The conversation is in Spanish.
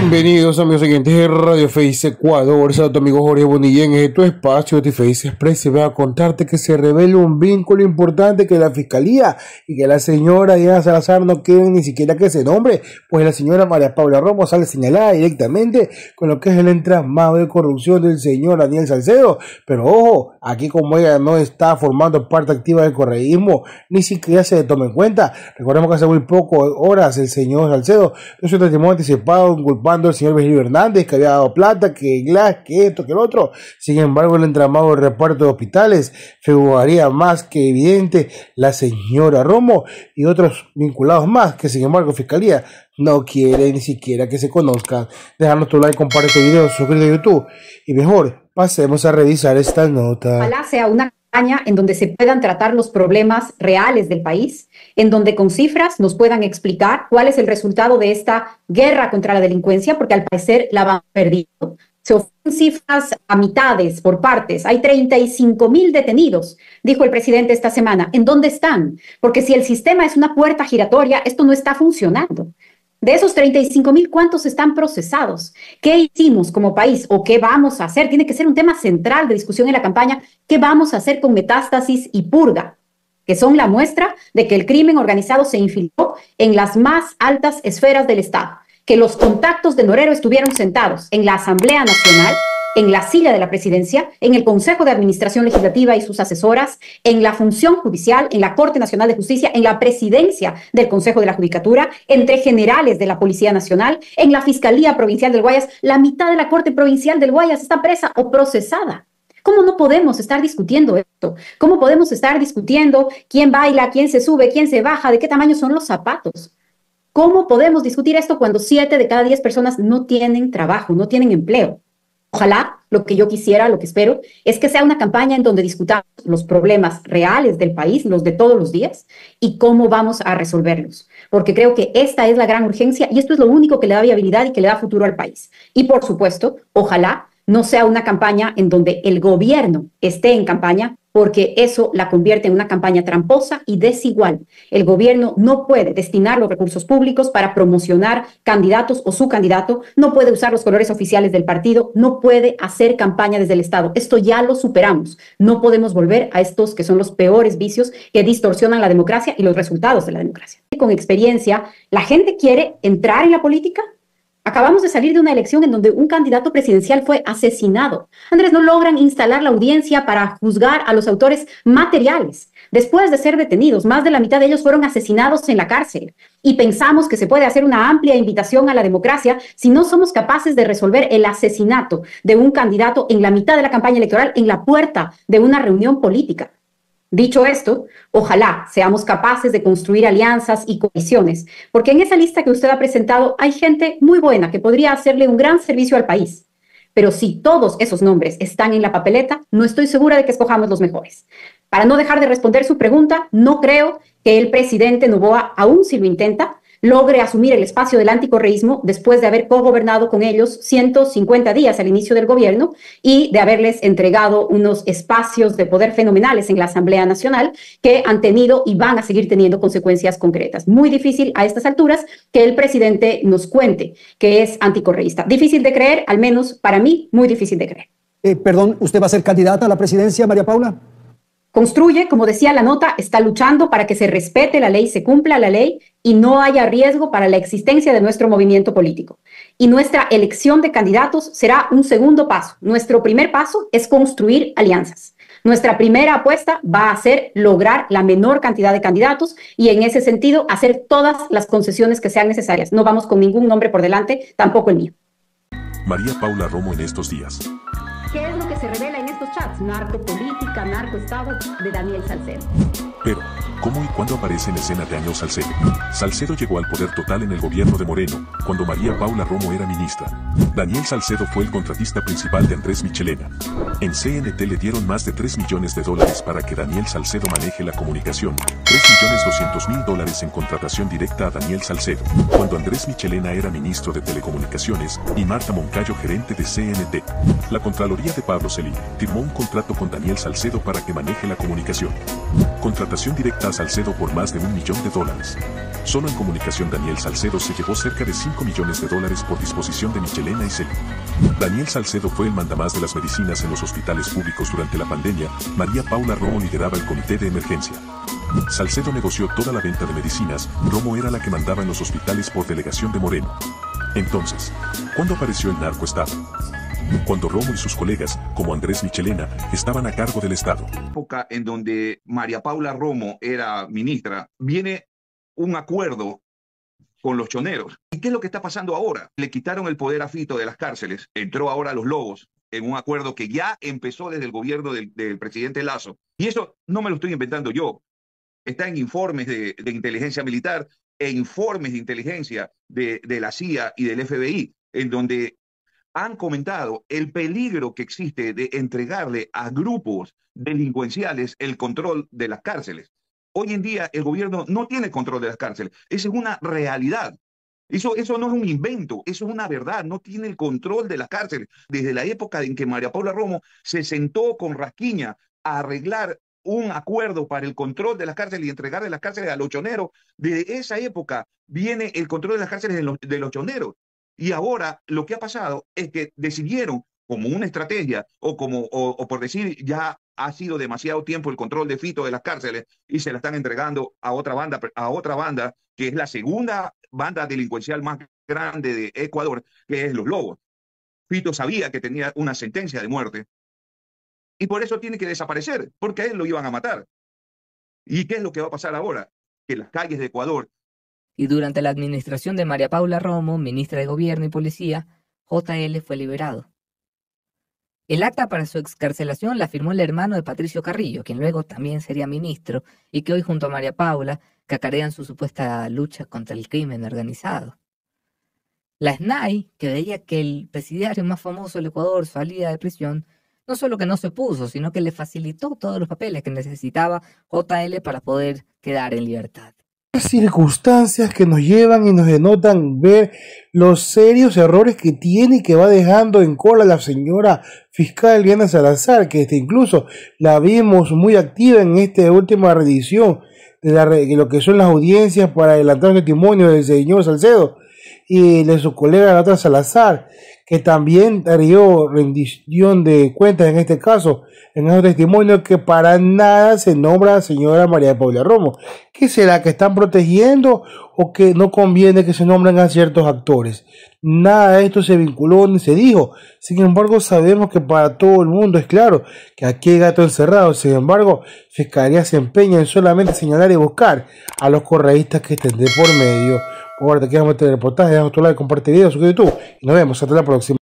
Bienvenidos amigos oyentes de Radio Face Ecuador, saludos a tu amigo Jorge Bonillén, es tu espacio de Face Express. Se va a contarte que se revela un vínculo importante, que la fiscalía y que la señora Diana Salazar no quieren ni siquiera que se nombre, pues la señora María Paula Romo sale señalada directamente con lo que es el entramado de corrupción del señor Daniel Salcedo. Pero ojo, aquí como ella no está formando parte activa del correísmo, ni siquiera se le toma en cuenta. Recordemos que hace muy poco horas el señor Salcedo dio su testimonio anticipado culpando al señor Vigilio Hernández, que había dado plata, que glass, que esto, que el otro. Sin embargo, el entramado del reparto de hospitales figuraría más que evidente la señora Romo y otros vinculados más, que sin embargo fiscalía no quiere ni siquiera que se conozcan. Déjanos tu like, comparte este video, suscríbete a YouTube y mejor pasemos a revisar esta nota. Ojalá sea una campaña en donde se puedan tratar los problemas reales del país, en donde con cifras nos puedan explicar cuál es el resultado de esta guerra contra la delincuencia, porque al parecer la van perdiendo. Se ofrecen cifras a mitades, por partes. Hay 35.000 detenidos, dijo el presidente esta semana. ¿En dónde están? Porque si el sistema es una puerta giratoria, esto no está funcionando. De esos 35.000, ¿cuántos están procesados? ¿Qué hicimos como país o qué vamos a hacer? Tiene que ser un tema central de discusión en la campaña. ¿Qué vamos a hacer con Metástasis y Purga? Que son la muestra de que el crimen organizado se infiltró en las más altas esferas del Estado. Que los contactos de Norero estuvieron sentados en la Asamblea Nacional, en la silla de la presidencia, en el Consejo de Administración Legislativa y sus asesoras, en la función judicial, en la Corte Nacional de Justicia, en la presidencia del Consejo de la Judicatura, entre generales de la Policía Nacional, en la Fiscalía Provincial del Guayas. La mitad de la Corte Provincial del Guayas está presa o procesada. ¿Cómo no podemos estar discutiendo esto? ¿Cómo podemos estar discutiendo quién baila, quién se sube, quién se baja, de qué tamaño son los zapatos? ¿Cómo podemos discutir esto cuando 7 de cada 10 personas no tienen trabajo, no tienen empleo? Ojalá, lo que yo quisiera, lo que espero, es que sea una campaña en donde discutamos los problemas reales del país, los de todos los días, y cómo vamos a resolverlos. Porque creo que esta es la gran urgencia y esto es lo único que le da viabilidad y que le da futuro al país. Y por supuesto, ojalá no sea una campaña en donde el gobierno esté en campaña, porque eso la convierte en una campaña tramposa y desigual. El gobierno no puede destinar los recursos públicos para promocionar candidatos o su candidato, no puede usar los colores oficiales del partido, no puede hacer campaña desde el Estado. Esto ya lo superamos. No podemos volver a estos que son los peores vicios que distorsionan la democracia y los resultados de la democracia. Con experiencia, ¿la gente quiere entrar en la política? Acabamos de salir de una elección en donde un candidato presidencial fue asesinado. Andrés, no logran instalar la audiencia para juzgar a los autores materiales. Después de ser detenidos, más de la mitad de ellos fueron asesinados en la cárcel. Y pensamos que se puede hacer una amplia invitación a la democracia si no somos capaces de resolver el asesinato de un candidato en la mitad de la campaña electoral, en la puerta de una reunión política. Dicho esto, ojalá seamos capaces de construir alianzas y coaliciones, porque en esa lista que usted ha presentado hay gente muy buena que podría hacerle un gran servicio al país. Pero si todos esos nombres están en la papeleta, no estoy segura de que escojamos los mejores. Para no dejar de responder su pregunta, no creo que el presidente Noboa, aún si lo intenta, logre asumir el espacio del anticorreísmo después de haber cogobernado con ellos 150 días al inicio del gobierno y de haberles entregado unos espacios de poder fenomenales en la Asamblea Nacional que han tenido y van a seguir teniendo consecuencias concretas. Muy difícil a estas alturas que el presidente nos cuente que es anticorreísta. Difícil de creer, al menos para mí, muy difícil de creer. Perdón, ¿usted va a ser candidata a la presidencia, María Paula? Construye, como decía la nota, está luchando para que se respete la ley, se cumpla la ley y no haya riesgo para la existencia de nuestro movimiento político. Y nuestra elección de candidatos será un segundo paso. Nuestro primer paso es construir alianzas. Nuestra primera apuesta va a ser lograr la menor cantidad de candidatos y en ese sentido hacer todas las concesiones que sean necesarias. No vamos con ningún nombre por delante, tampoco el mío. María Paula Romo en estos días. ¿Qué es lo que se revela en estos chats? Narcopolítica, narcoestado de Daniel Salcedo. Pero, ¿cómo y cuándo aparece en escena Daniel Salcedo? Salcedo llegó al poder total en el gobierno de Moreno, cuando María Paula Romo era ministra. Daniel Salcedo fue el contratista principal de Andrés Michelena. En CNT le dieron más de $3 millones para que Daniel Salcedo maneje la comunicación, $3.200.000 en contratación directa a Daniel Salcedo, cuando Andrés Michelena era ministro de Telecomunicaciones y Marta Moncayo gerente de CNT. La Contraloría de Pablo Celí firmó un contrato con Daniel Salcedo para que maneje la comunicación. Contratación directa a Salcedo por más de $1 millón. Solo en comunicación Daniel Salcedo se llevó cerca de $5 millones por disposición de Michelena y Celí. Daniel Salcedo fue el mandamás de las medicinas en los hospitales públicos durante la pandemia. María Paula Romo lideraba el comité de emergencia. Salcedo negoció toda la venta de medicinas, Romo era la que mandaba en los hospitales por delegación de Moreno. Entonces, ¿cuándo apareció el narcoestado? Cuando Romo y sus colegas, como Andrés Michelena, estaban a cargo del Estado. En la época en donde María Paula Romo era ministra, viene un acuerdo con los choneros. ¿Y qué es lo que está pasando ahora? Le quitaron el poder a Fito de las cárceles, entró ahora a los lobos, en un acuerdo que ya empezó desde el gobierno del presidente Lasso. Y eso no me lo estoy inventando yo. Está en informes de inteligencia militar e informes de inteligencia de la CIA y del FBI, en donde han comentado el peligro que existe de entregarle a grupos delincuenciales el control de las cárceles. Hoy en día el gobierno no tiene control de las cárceles. Esa es una realidad. Eso no es un invento, eso es una verdad. No tiene el control de las cárceles. Desde la época en que María Paula Romo se sentó con Rasquiña a arreglar un acuerdo para el control de las cárceles y entregarle las cárceles a los choneros, desde esa época viene el control de las cárceles de los choneros. Y ahora lo que ha pasado es que decidieron, como una estrategia, o por decir, ya ha sido demasiado tiempo el control de Fito de las cárceles y se la están entregando a otra banda, que es la segunda banda delincuencial más grande de Ecuador, que es los Lobos. Fito sabía que tenía una sentencia de muerte, y por eso tiene que desaparecer, porque a él lo iban a matar. ¿Y qué es lo que va a pasar ahora? Que las calles de Ecuador... Y durante la administración de María Paula Romo, ministra de Gobierno y Policía, JL fue liberado. El acta para su excarcelación la firmó el hermano de Patricio Carrillo, quien luego también sería ministro, y que hoy junto a María Paula cacarean su supuesta lucha contra el crimen organizado. La SNAI, que veía que el presidiario más famoso del Ecuador salía de prisión, no solo que no se puso, sino que le facilitó todos los papeles que necesitaba JL para poder quedar en libertad. Las circunstancias que nos llevan y nos denotan ver los serios errores que tiene y que va dejando en cola la señora fiscal Diana Salazar, que incluso la vimos muy activa en esta última reedición de lo que son las audiencias para adelantar testimonio del señor Salcedo y de su colega la otra Salazar, que también dio rendición de cuentas en este caso, en ese testimonio, que para nada se nombra a la señora María Paula Romo. ¿Qué será? ¿Que están protegiendo o que no conviene que se nombren a ciertos actores? Nada de esto se vinculó ni se dijo. Sin embargo, sabemos que para todo el mundo es claro que aquí hay gato encerrado. Sin embargo, Fiscalía se empeña en solamente señalar y buscar a los correístas que estén de por medio. Ahora te quedamos en este reportaje, déjanos tu like, comparte el video, suscríbete tú y nos vemos hasta la próxima.